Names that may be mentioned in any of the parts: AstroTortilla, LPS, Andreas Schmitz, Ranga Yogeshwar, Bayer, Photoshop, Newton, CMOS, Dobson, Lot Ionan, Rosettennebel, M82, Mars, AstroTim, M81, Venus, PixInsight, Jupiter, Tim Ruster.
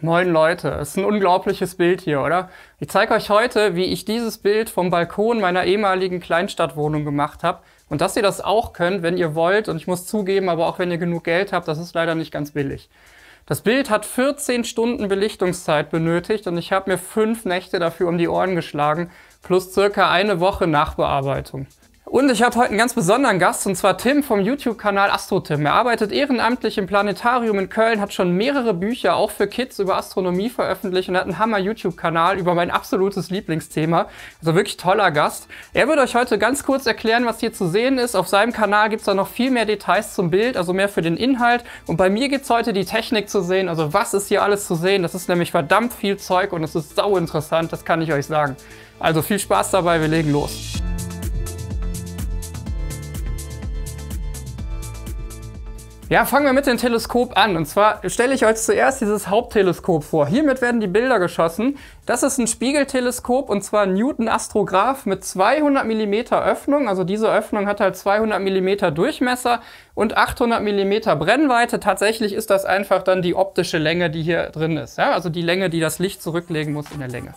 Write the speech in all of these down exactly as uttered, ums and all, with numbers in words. Moin Leute, es ist ein unglaubliches Bild hier, oder? Ich zeige euch heute, wie ich dieses Bild vom Balkon meiner ehemaligen Kleinstadtwohnung gemacht habe und dass ihr das auch könnt, wenn ihr wollt, und ich muss zugeben, aber auch wenn ihr genug Geld habt, das ist leider nicht ganz billig. Das Bild hat vierzehn Stunden Belichtungszeit benötigt und ich habe mir fünf Nächte dafür um die Ohren geschlagen, plus circa eine Woche Nachbearbeitung. Und ich habe heute einen ganz besonderen Gast, und zwar Tim vom YouTube-Kanal AstroTim. Er arbeitet ehrenamtlich im Planetarium in Köln, hat schon mehrere Bücher, auch für Kids, über Astronomie veröffentlicht und hat einen Hammer-YouTube-Kanal über mein absolutes Lieblingsthema. Also wirklich toller Gast. Er wird euch heute ganz kurz erklären, was hier zu sehen ist. Auf seinem Kanal gibt es da noch viel mehr Details zum Bild, also mehr für den Inhalt. Und bei mir gibt es heute die Technik zu sehen, also was ist hier alles zu sehen. Das ist nämlich verdammt viel Zeug und es ist sau interessant, das kann ich euch sagen. Also viel Spaß dabei, wir legen los. Ja, fangen wir mit dem Teleskop an, und zwar stelle ich euch zuerst dieses Hauptteleskop vor. Hiermit werden die Bilder geschossen. Das ist ein Spiegelteleskop, und zwar Newton Astrograph mit zweihundert Millimeter Öffnung, also diese Öffnung hat halt zweihundert Millimeter Durchmesser und achthundert Millimeter Brennweite. Tatsächlich ist das einfach dann die optische Länge, die hier drin ist, ja? Also die Länge, die das Licht zurücklegen muss in der Länge.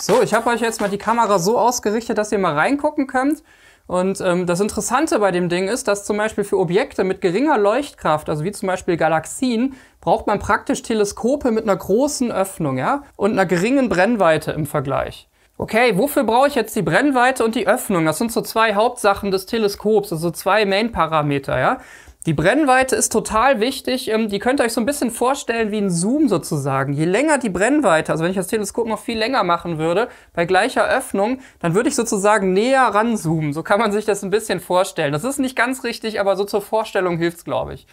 So, ich habe euch jetzt mal die Kamera so ausgerichtet, dass ihr mal reingucken könnt. Und ähm, das Interessante bei dem Ding ist, dass zum Beispiel für Objekte mit geringer Leuchtkraft, also wie zum Beispiel Galaxien, braucht man praktisch Teleskope mit einer großen Öffnung, ja, und einer geringen Brennweite im Vergleich. Okay, wofür brauche ich jetzt die Brennweite und die Öffnung? Das sind so zwei Hauptsachen des Teleskops, also zwei Main-Parameter, ja. Die Brennweite ist total wichtig, die könnt ihr euch so ein bisschen vorstellen wie ein Zoom sozusagen. Je länger die Brennweite, also wenn ich das Teleskop noch viel länger machen würde, bei gleicher Öffnung, dann würde ich sozusagen näher ranzoomen. So kann man sich das ein bisschen vorstellen. Das ist nicht ganz richtig, aber so zur Vorstellung hilft's, glaube ich.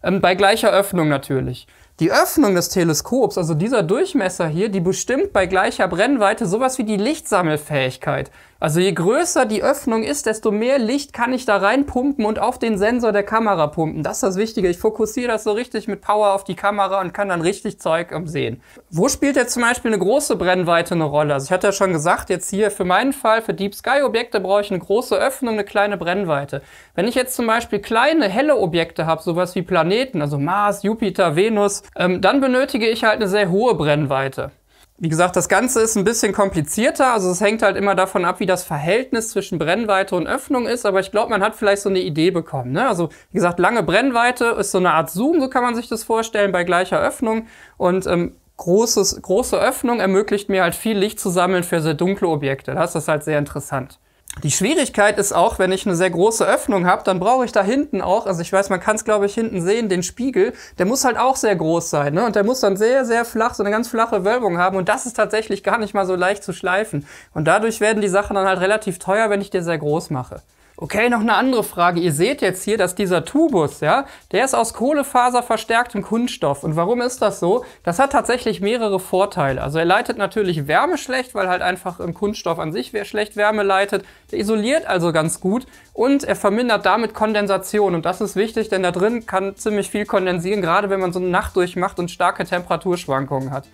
Bei gleicher Öffnung natürlich. Die Öffnung des Teleskops, also dieser Durchmesser hier, die bestimmt bei gleicher Brennweite sowas wie die Lichtsammelfähigkeit. Also je größer die Öffnung ist, desto mehr Licht kann ich da reinpumpen und auf den Sensor der Kamera pumpen. Das ist das Wichtige. Ich fokussiere das so richtig mit Power auf die Kamera und kann dann richtig Zeug sehen. Wo spielt jetzt zum Beispiel eine große Brennweite eine Rolle? Also ich hatte ja schon gesagt, jetzt hier für meinen Fall, für Deep Sky Objekte brauche ich eine große Öffnung, eine kleine Brennweite. Wenn ich jetzt zum Beispiel kleine, helle Objekte habe, sowas wie Planeten, also Mars, Jupiter, Venus, Ähm, dann benötige ich halt eine sehr hohe Brennweite. Wie gesagt, das Ganze ist ein bisschen komplizierter, also es hängt halt immer davon ab, wie das Verhältnis zwischen Brennweite und Öffnung ist, aber ich glaube, man hat vielleicht so eine Idee bekommen, ne? Also wie gesagt, lange Brennweite ist so eine Art Zoom, so kann man sich das vorstellen, bei gleicher Öffnung, und ähm, großes, große Öffnung ermöglicht mir halt viel Licht zu sammeln für sehr dunkle Objekte, das ist halt sehr interessant. Die Schwierigkeit ist auch, wenn ich eine sehr große Öffnung habe, dann brauche ich da hinten auch, also ich weiß, man kann es glaube ich hinten sehen, den Spiegel, der muss halt auch sehr groß sein, ne? Und der muss dann sehr, sehr flach, so eine ganz flache Wölbung haben, und das ist tatsächlich gar nicht mal so leicht zu schleifen. Und dadurch werden die Sachen dann halt relativ teuer, wenn ich den sehr groß mache. Okay, noch eine andere Frage. Ihr seht jetzt hier, dass dieser Tubus, ja, der ist aus Kohlefaser verstärktem Kunststoff. Und warum ist das so? Das hat tatsächlich mehrere Vorteile. Also er leitet natürlich Wärme schlecht, weil halt einfach im Kunststoff an sich schlecht Wärme leitet. Der isoliert also ganz gut und er vermindert damit Kondensation. Und das ist wichtig, denn da drin kann ziemlich viel kondensieren, gerade wenn man so eine Nacht durchmacht und starke Temperaturschwankungen hat.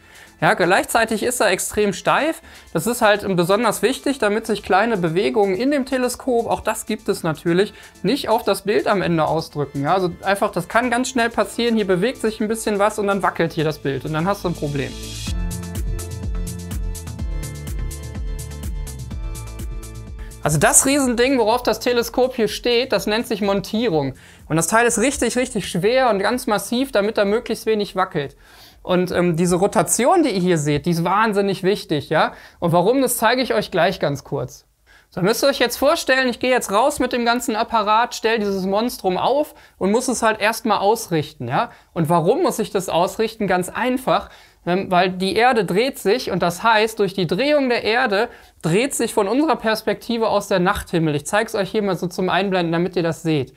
Ja, gleichzeitig ist er extrem steif. Das ist halt besonders wichtig, damit sich kleine Bewegungen in dem Teleskop, auch das gibt es natürlich, nicht auf das Bild am Ende ausdrücken. Ja, also einfach, das kann ganz schnell passieren, hier bewegt sich ein bisschen was und dann wackelt hier das Bild und dann hast du ein Problem. Also das Riesending, worauf das Teleskop hier steht, das nennt sich Montierung. Und das Teil ist richtig, richtig schwer und ganz massiv, damit er möglichst wenig wackelt. Und ähm, diese Rotation, die ihr hier seht, die ist wahnsinnig wichtig, ja. Und warum, das zeige ich euch gleich ganz kurz. So, müsst ihr euch jetzt vorstellen, ich gehe jetzt raus mit dem ganzen Apparat, stelle dieses Monstrum auf und muss es halt erstmal ausrichten, ja. Und warum muss ich das ausrichten? Ganz einfach, weil die Erde dreht sich, und das heißt, durch die Drehung der Erde dreht sich von unserer Perspektive aus der Nachthimmel. Ich zeige es euch hier mal so zum Einblenden, damit ihr das seht.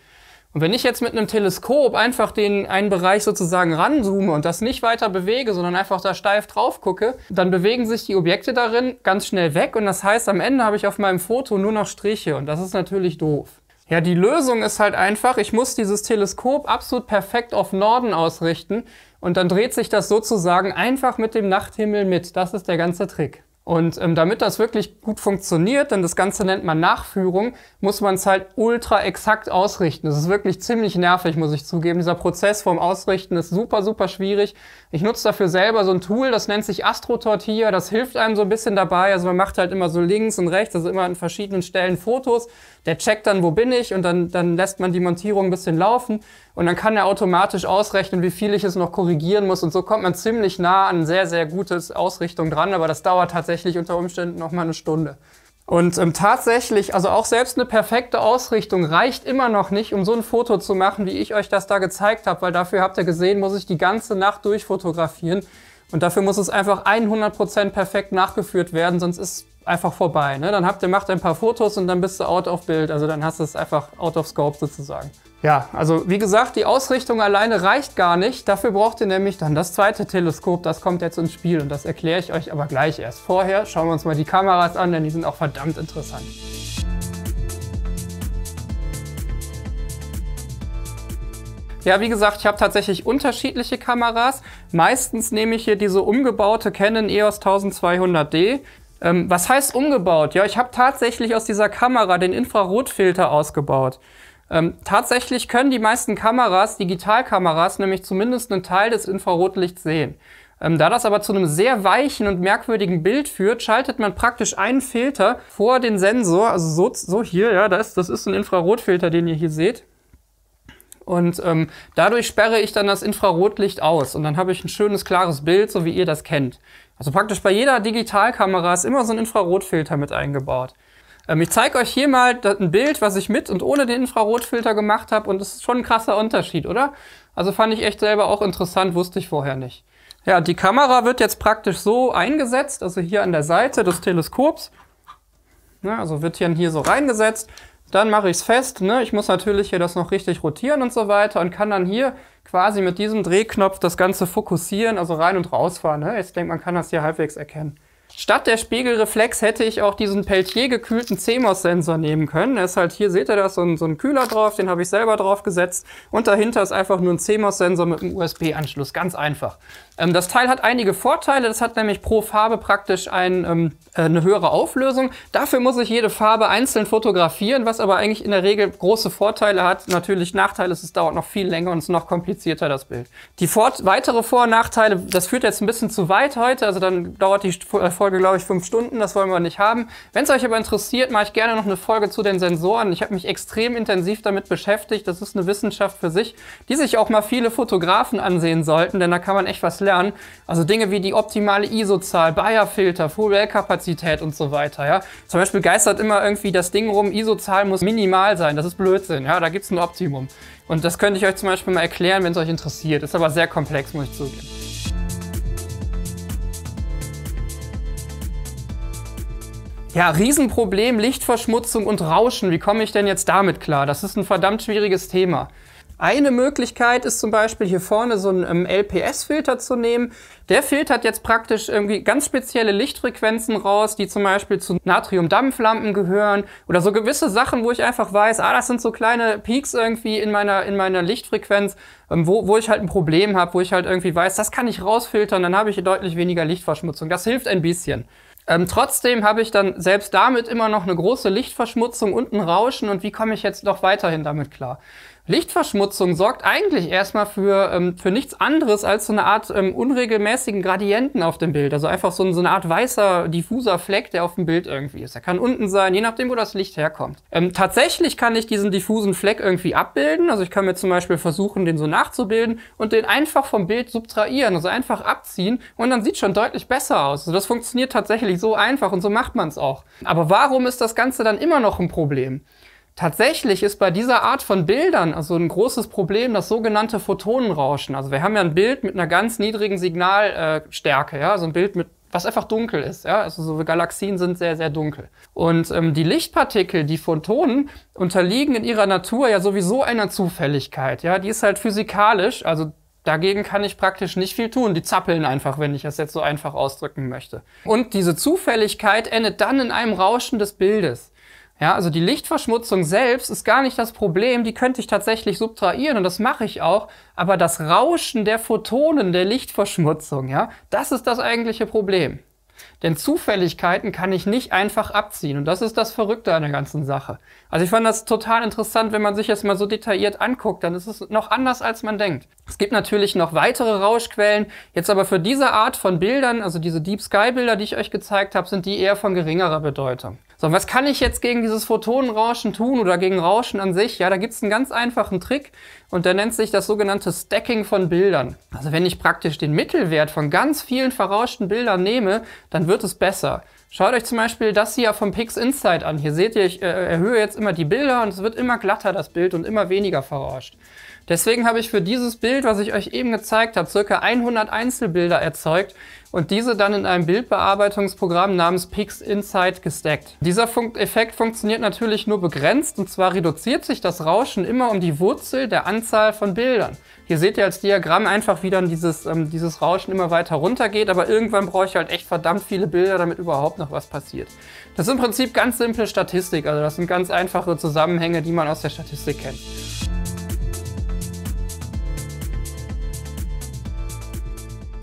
Und wenn ich jetzt mit einem Teleskop einfach den einen Bereich sozusagen ranzoome und das nicht weiter bewege, sondern einfach da steif drauf gucke, dann bewegen sich die Objekte darin ganz schnell weg, und das heißt, am Ende habe ich auf meinem Foto nur noch Striche, und das ist natürlich doof. Ja, die Lösung ist halt einfach, ich muss dieses Teleskop absolut perfekt auf Norden ausrichten, und dann dreht sich das sozusagen einfach mit dem Nachthimmel mit. Das ist der ganze Trick. Und ähm, damit das wirklich gut funktioniert, denn das Ganze nennt man Nachführung, muss man es halt ultra exakt ausrichten. Das ist wirklich ziemlich nervig, muss ich zugeben. Dieser Prozess vom Ausrichten ist super, super schwierig. Ich nutze dafür selber so ein Tool, das nennt sich AstroTortilla. Das hilft einem so ein bisschen dabei. Also man macht halt immer so links und rechts, also immer an verschiedenen Stellen Fotos. Der checkt dann, wo bin ich, und dann, dann lässt man die Montierung ein bisschen laufen. Und dann kann er automatisch ausrechnen, wie viel ich es noch korrigieren muss. Und so kommt man ziemlich nah an sehr, sehr gutes Ausrichtung dran. Aber das dauert tatsächlich unter Umständen noch mal eine Stunde. Und ähm, tatsächlich, also auch selbst eine perfekte Ausrichtung reicht immer noch nicht, um so ein Foto zu machen, wie ich euch das da gezeigt habe. Weil dafür, habt ihr gesehen, muss ich die ganze Nacht durchfotografieren. Und dafür muss es einfach hundert Prozent perfekt nachgeführt werden, sonst ist es einfach vorbei. Ne? Dann habt ihr, macht ein paar Fotos und dann bist du out of Bild. Also dann hast du es einfach out of Scope sozusagen. Ja, also wie gesagt, die Ausrichtung alleine reicht gar nicht. Dafür braucht ihr nämlich dann das zweite Teleskop. Das kommt jetzt ins Spiel und das erkläre ich euch aber gleich erst. Vorher schauen wir uns mal die Kameras an, denn die sind auch verdammt interessant. Ja, wie gesagt, ich habe tatsächlich unterschiedliche Kameras. Meistens nehme ich hier diese umgebaute Canon E O S zwölfhundert D. Ähm, was heißt umgebaut? Ja, ich habe tatsächlich aus dieser Kamera den Infrarotfilter ausgebaut. Ähm, tatsächlich können die meisten Kameras, Digitalkameras, nämlich zumindest einen Teil des Infrarotlichts sehen. Ähm, da das aber zu einem sehr weichen und merkwürdigen Bild führt, schaltet man praktisch einen Filter vor den Sensor, also so, so hier, ja, das, das ist ein Infrarotfilter, den ihr hier seht. Und ähm, dadurch sperre ich dann das Infrarotlicht aus und dann habe ich ein schönes, klares Bild, so wie ihr das kennt. Also praktisch bei jeder Digitalkamera ist immer so ein Infrarotfilter mit eingebaut. Ich zeige euch hier mal ein Bild, was ich mit und ohne den Infrarotfilter gemacht habe, und das ist schon ein krasser Unterschied, oder? Also fand ich echt selber auch interessant, wusste ich vorher nicht. Ja, die Kamera wird jetzt praktisch so eingesetzt, also hier an der Seite des Teleskops. Ja, also wird hier, hier so reingesetzt, dann mache ich es fest. Ne? Ich muss natürlich hier das noch richtig rotieren und so weiter und kann dann hier quasi mit diesem Drehknopf das Ganze fokussieren, also rein und rausfahren. Ne? Jetzt denkt man, kann das hier halbwegs erkennen. Statt der Spiegelreflex hätte ich auch diesen Peltier-gekühlten C MOS-Sensor nehmen können. Er ist halt hier, seht ihr das, so ein, so ein Kühler drauf, den habe ich selber drauf gesetzt. Und dahinter ist einfach nur ein C MOS-Sensor mit einem U S B-Anschluss, ganz einfach. Ähm, das Teil hat einige Vorteile, das hat nämlich pro Farbe praktisch ein, ähm, eine höhere Auflösung. Dafür muss ich jede Farbe einzeln fotografieren, was aber eigentlich in der Regel große Vorteile hat. Natürlich Nachteile ist, es dauert noch viel länger und es ist noch komplizierter, das Bild. Die fort weitere Vor- und Nachteile, das führt jetzt ein bisschen zu weit heute, also dann dauert die Vorstellung, glaube ich, fünf Stunden, das wollen wir nicht haben. Wenn es euch aber interessiert, mache ich gerne noch eine Folge zu den Sensoren. Ich habe mich extrem intensiv damit beschäftigt. Das ist eine Wissenschaft für sich, die sich auch mal viele Fotografen ansehen sollten, denn da kann man echt was lernen. Also Dinge wie die optimale I S O-Zahl, Bayer-Filter, Foveal-Kapazität und so weiter. Ja? Zum Beispiel geistert immer irgendwie das Ding rum, I S O-Zahl muss minimal sein. Das ist Blödsinn, ja? Da gibt es ein Optimum. Und das könnte ich euch zum Beispiel mal erklären, wenn es euch interessiert. Ist aber sehr komplex, muss ich zugeben. Ja, Riesenproblem, Lichtverschmutzung und Rauschen. Wie komme ich denn jetzt damit klar? Das ist ein verdammt schwieriges Thema. Eine Möglichkeit ist zum Beispiel hier vorne so einen L P S-Filter zu nehmen. Der filtert jetzt praktisch irgendwie ganz spezielle Lichtfrequenzen raus, die zum Beispiel zu Natriumdampflampen gehören oder so gewisse Sachen, wo ich einfach weiß, ah, das sind so kleine Peaks irgendwie in meiner, in meiner Lichtfrequenz, wo, wo ich halt ein Problem habe, wo ich halt irgendwie weiß, das kann ich rausfiltern, dann habe ich hier deutlich weniger Lichtverschmutzung. Das hilft ein bisschen. Ähm, trotzdem habe ich dann selbst damit immer noch eine große Lichtverschmutzung und ein Rauschen, und wie komme ich jetzt noch weiterhin damit klar? Lichtverschmutzung sorgt eigentlich erstmal für, ähm, für nichts anderes als so eine Art ähm, unregelmäßigen Gradienten auf dem Bild. Also einfach so, so eine Art weißer, diffuser Fleck, der auf dem Bild irgendwie ist. Der kann unten sein, je nachdem, wo das Licht herkommt. Ähm, tatsächlich kann ich diesen diffusen Fleck irgendwie abbilden. Also ich kann mir zum Beispiel versuchen, den so nachzubilden und den einfach vom Bild subtrahieren, also einfach abziehen, und dann sieht schon deutlich besser aus. Also das funktioniert tatsächlich so einfach und so macht man es auch. Aber warum ist das Ganze dann immer noch ein Problem? Tatsächlich ist bei dieser Art von Bildern also ein großes Problem das sogenannte Photonenrauschen. Also wir haben ja ein Bild mit einer ganz niedrigen Signalstärke, äh, ja, so ein Bild mit, was einfach dunkel ist, ja, also so Galaxien sind sehr, sehr dunkel. Und ähm, die Lichtpartikel, die Photonen, unterliegen in ihrer Natur ja sowieso einer Zufälligkeit, ja, die ist halt physikalisch, also dagegen kann ich praktisch nicht viel tun. Die zappeln einfach, wenn ich das jetzt so einfach ausdrücken möchte. Und diese Zufälligkeit endet dann in einem Rauschen des Bildes. Ja, also die Lichtverschmutzung selbst ist gar nicht das Problem, die könnte ich tatsächlich subtrahieren und das mache ich auch, aber das Rauschen der Photonen der Lichtverschmutzung, ja, das ist das eigentliche Problem. Denn Zufälligkeiten kann ich nicht einfach abziehen. Und das ist das Verrückte an der ganzen Sache. Also ich fand das total interessant, wenn man sich jetzt mal so detailliert anguckt, dann ist es noch anders, als man denkt. Es gibt natürlich noch weitere Rauschquellen. Jetzt aber für diese Art von Bildern, also diese Deep Sky Bilder, die ich euch gezeigt habe, sind die eher von geringerer Bedeutung. So, was kann ich jetzt gegen dieses Photonenrauschen tun oder gegen Rauschen an sich? Ja, da gibt es einen ganz einfachen Trick und der nennt sich das sogenannte Stacking von Bildern. Also wenn ich praktisch den Mittelwert von ganz vielen verrauschten Bildern nehme, dann wird es besser. Schaut euch zum Beispiel das hier vom PixInsight an. Hier seht ihr, ich äh, erhöhe jetzt immer die Bilder und es wird immer glatter das Bild und immer weniger verrauscht. Deswegen habe ich für dieses Bild, was ich euch eben gezeigt habe, circa hundert Einzelbilder erzeugt und diese dann in einem Bildbearbeitungsprogramm namens PixInsight gestackt. Dieser Fun- Effekt funktioniert natürlich nur begrenzt und zwar reduziert sich das Rauschen immer um die Wurzel der Anzahl von Bildern. Hier seht ihr als Diagramm einfach, wie dann dieses, ähm, dieses Rauschen immer weiter runter geht, aber irgendwann brauche ich halt echt verdammt viele Bilder, damit überhaupt noch was passiert. Das ist im Prinzip ganz simple Statistik, also das sind ganz einfache Zusammenhänge, die man aus der Statistik kennt.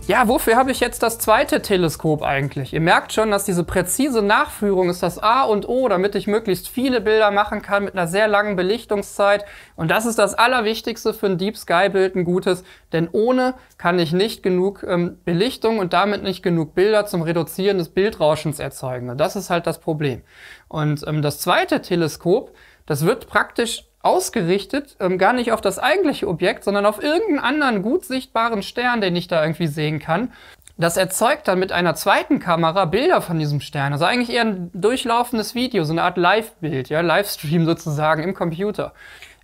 Ja, wofür habe ich jetzt das zweite Teleskop eigentlich? Ihr merkt schon, dass diese präzise Nachführung ist das A und O, damit ich möglichst viele Bilder machen kann mit einer sehr langen Belichtungszeit. Und das ist das Allerwichtigste für ein Deep Sky Bild, ein gutes, denn ohne kann ich nicht genug ähm, Belichtung und damit nicht genug Bilder zum Reduzieren des Bildrauschens erzeugen. Und das ist halt das Problem. Und ähm, das zweite Teleskop, das wird praktisch ausgerichtet, ähm, gar nicht auf das eigentliche Objekt, sondern auf irgendeinen anderen gut sichtbaren Stern, den ich da irgendwie sehen kann. Das erzeugt dann mit einer zweiten Kamera Bilder von diesem Stern. Also eigentlich eher ein durchlaufendes Video, so eine Art Live-Bild, ja, Livestream sozusagen im Computer.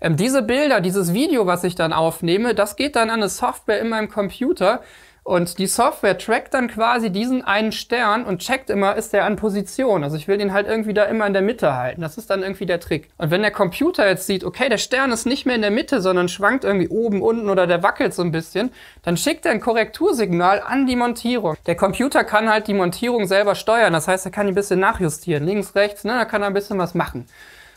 Ähm, diese Bilder, dieses Video, was ich dann aufnehme, das geht dann an eine Software in meinem Computer. Und die Software trackt dann quasi diesen einen Stern und checkt immer, ist der an Position. Also ich will den halt irgendwie da immer in der Mitte halten. Das ist dann irgendwie der Trick. Und wenn der Computer jetzt sieht, okay, der Stern ist nicht mehr in der Mitte, sondern schwankt irgendwie oben, unten oder der wackelt so ein bisschen, dann schickt er ein Korrektursignal an die Montierung. Der Computer kann halt die Montierung selber steuern. Das heißt, er kann ein bisschen nachjustieren. Links, rechts, ne, da kann er ein bisschen was machen.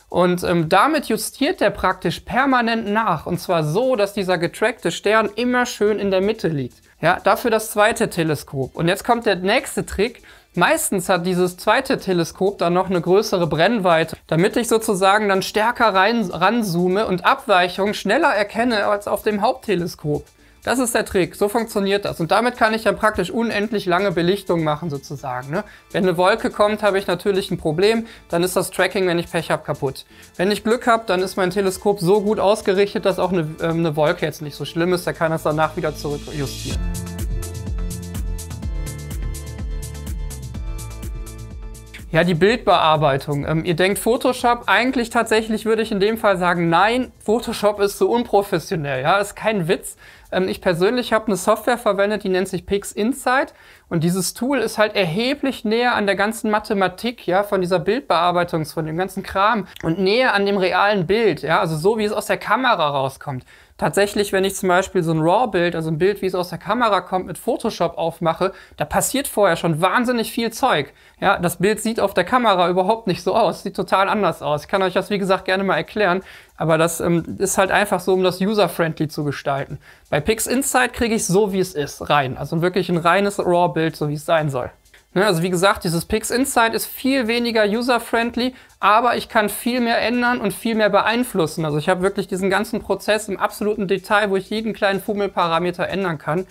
Und ähm, damit justiert der praktisch permanent nach. Und zwar so, dass dieser getrackte Stern immer schön in der Mitte liegt. Ja, dafür das zweite Teleskop. Und jetzt kommt der nächste Trick. Meistens hat dieses zweite Teleskop dann noch eine größere Brennweite, damit ich sozusagen dann stärker rein, ranzoome und Abweichungen schneller erkenne als auf dem Hauptteleskop. Das ist der Trick, so funktioniert das. Und damit kann ich dann praktisch unendlich lange Belichtung machen sozusagen, ne? Wenn eine Wolke kommt, habe ich natürlich ein Problem, dann ist das Tracking, wenn ich Pech habe, kaputt. Wenn ich Glück habe, dann ist mein Teleskop so gut ausgerichtet, dass auch eine, äh, eine Wolke jetzt nicht so schlimm ist, da kann das danach wieder zurückjustieren. Ja, die Bildbearbeitung. Ähm, ihr denkt Photoshop, eigentlich tatsächlich würde ich in dem Fall sagen, nein, Photoshop ist so unprofessionell, ja, ist kein Witz. Ähm, ich persönlich habe eine Software verwendet, die nennt sich PixInsight und dieses Tool ist halt erheblich näher an der ganzen Mathematik, ja, von dieser Bildbearbeitung, von dem ganzen Kram und näher an dem realen Bild, ja, also so wie es aus der Kamera rauskommt. Tatsächlich, wenn ich zum Beispiel so ein RAW-Bild, also ein Bild, wie es aus der Kamera kommt, mit Photoshop aufmache, da passiert vorher schon wahnsinnig viel Zeug. Ja, das Bild sieht auf der Kamera überhaupt nicht so aus, sieht total anders aus. Ich kann euch das, wie gesagt, gerne mal erklären, aber das ähm, ist halt einfach so, um das user-friendly zu gestalten. Bei PixInsight kriege ich so, wie es ist, rein. Also wirklich ein reines RAW-Bild, so wie es sein soll. Also wie gesagt, dieses PixInsight ist viel weniger user-friendly, aber ich kann viel mehr ändern und viel mehr beeinflussen. Also ich habe wirklich diesen ganzen Prozess im absoluten Detail, wo ich jeden kleinen Fummelparameter ändern kann.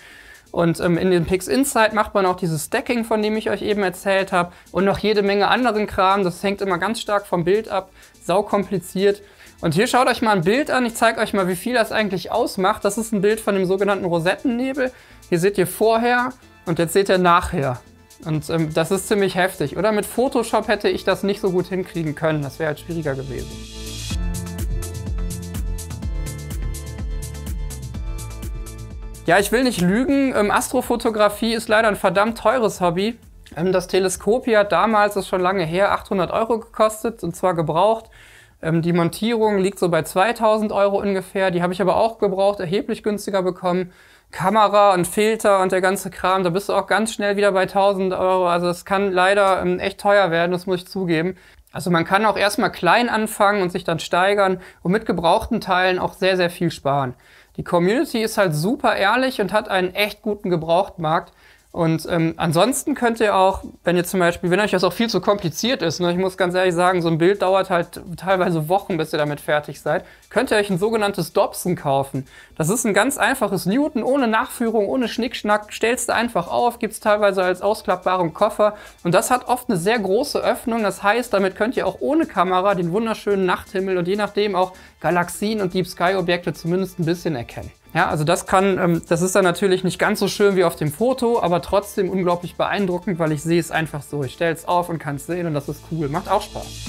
Und ähm, in den PixInsight macht man auch dieses Stacking, von dem ich euch eben erzählt habe und noch jede Menge anderen Kram. Das hängt immer ganz stark vom Bild ab, saukompliziert. Und hier schaut euch mal ein Bild an. Ich zeige euch mal, wie viel das eigentlich ausmacht. Das ist ein Bild von dem sogenannten Rosettennebel. Hier seht ihr vorher und jetzt seht ihr nachher. Und ähm, das ist ziemlich heftig, oder? Mit Photoshop hätte ich das nicht so gut hinkriegen können. Das wäre halt schwieriger gewesen. Ja, ich will nicht lügen. Ähm, Astrofotografie ist leider ein verdammt teures Hobby. Ähm, das Teleskop hier hat damals, ist schon lange her, achthundert Euro gekostet, und zwar gebraucht. Die Montierung liegt so bei zweitausend Euro ungefähr, die habe ich aber auch gebraucht, erheblich günstiger bekommen. Kamera und Filter und der ganze Kram, da bist du auch ganz schnell wieder bei tausend Euro, also das kann leider echt teuer werden, das muss ich zugeben. Also man kann auch erstmal klein anfangen und sich dann steigern und mit gebrauchten Teilen auch sehr, sehr viel sparen. Die Community ist halt super ehrlich und hat einen echt guten Gebrauchtmarkt. Und ähm, ansonsten könnt ihr auch, wenn ihr zum Beispiel, wenn euch das auch viel zu kompliziert ist, ne, ich muss ganz ehrlich sagen, so ein Bild dauert halt teilweise Wochen, bis ihr damit fertig seid, könnt ihr euch ein sogenanntes Dobson kaufen. Das ist ein ganz einfaches Newton, ohne Nachführung, ohne Schnickschnack, stellst du einfach auf, gibt es teilweise als ausklappbaren Koffer und das hat oft eine sehr große Öffnung, das heißt, damit könnt ihr auch ohne Kamera den wunderschönen Nachthimmel und je nachdem auch Galaxien und Deep Sky Objekte zumindest ein bisschen erkennen. Ja, also das kann, ähm, das ist dann natürlich nicht ganz so schön wie auf dem Foto, aber trotzdem unglaublich beeindruckend, weil ich sehe es einfach so. Ich stelle es auf und kann es sehen und das ist cool. Macht auch Spaß.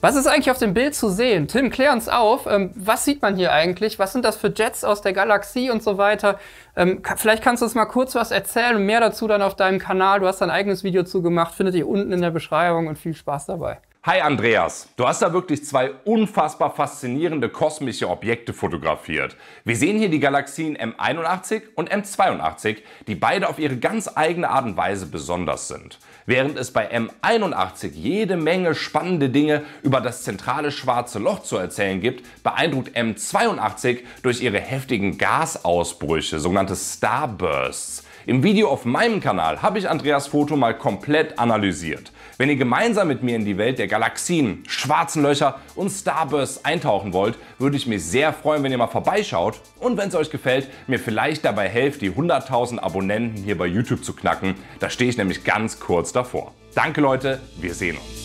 Was ist eigentlich auf dem Bild zu sehen? Tim, klär uns auf. Ähm, was sieht man hier eigentlich? Was sind das für Jets aus der Galaxie und so weiter? Ähm, vielleicht kannst du uns mal kurz was erzählen und mehr dazu dann auf deinem Kanal. Du hast dein eigenes Video zu gemacht, findet ihr unten in der Beschreibung und viel Spaß dabei. Hi Andreas, du hast da wirklich zwei unfassbar faszinierende kosmische Objekte fotografiert. Wir sehen hier die Galaxien M einundachtzig und M zweiundachtzig, die beide auf ihre ganz eigene Art und Weise besonders sind. Während es bei M einundachtzig jede Menge spannende Dinge über das zentrale schwarze Loch zu erzählen gibt, beeindruckt M zweiundachtzig durch ihre heftigen Gasausbrüche, sogenannte Starbursts. Im Video auf meinem Kanal habe ich Andreas Foto mal komplett analysiert. Wenn ihr gemeinsam mit mir in die Welt der Galaxien, schwarzen Löcher und Starbursts eintauchen wollt, würde ich mich sehr freuen, wenn ihr mal vorbeischaut und wenn es euch gefällt, mir vielleicht dabei helft, die hunderttausend Abonnenten hier bei YouTube zu knacken. Da stehe ich nämlich ganz kurz davor. Danke Leute, wir sehen uns.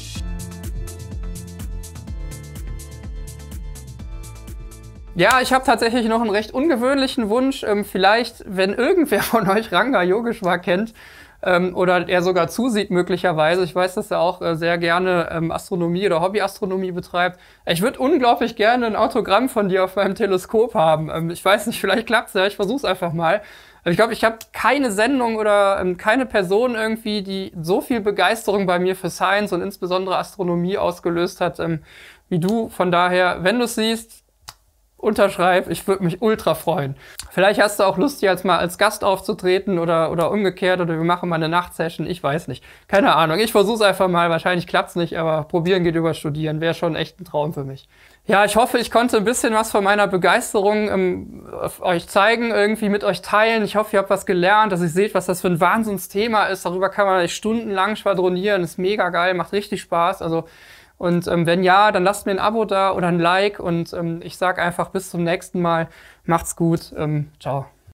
Ja, ich habe tatsächlich noch einen recht ungewöhnlichen Wunsch. Ähm, vielleicht, wenn irgendwer von euch Ranga Yogeshwar kennt ähm, oder er sogar zusieht möglicherweise. Ich weiß, dass er auch äh, sehr gerne ähm, Astronomie oder Hobbyastronomie betreibt. Ich würde unglaublich gerne ein Autogramm von dir auf meinem Teleskop haben. Ähm, ich weiß nicht, vielleicht klappt's ja. Ich versuch's einfach mal. Ich glaube, ich habe keine Sendung oder ähm, keine Person irgendwie, die so viel Begeisterung bei mir für Science und insbesondere Astronomie ausgelöst hat, ähm, wie du. Von daher, wenn du es siehst, unterschreib, ich würde mich ultra freuen. Vielleicht hast du auch Lust, hier als mal als Gast aufzutreten oder, oder umgekehrt oder wir machen mal eine Nachtsession, ich weiß nicht. Keine Ahnung, ich versuch's einfach mal, wahrscheinlich klappt's nicht, aber probieren geht über studieren, wäre schon echt ein Traum für mich. Ja, ich hoffe, ich konnte ein bisschen was von meiner Begeisterung ähm, euch zeigen, irgendwie mit euch teilen. Ich hoffe, ihr habt was gelernt, dass ihr seht, was das für ein Wahnsinnsthema ist. Darüber kann man stundenlang schwadronieren, ist mega geil, macht richtig Spaß, also und ähm, wenn ja, dann lasst mir ein Abo da oder ein Like und ähm, ich sag einfach bis zum nächsten Mal. Macht's gut. Ähm, ciao.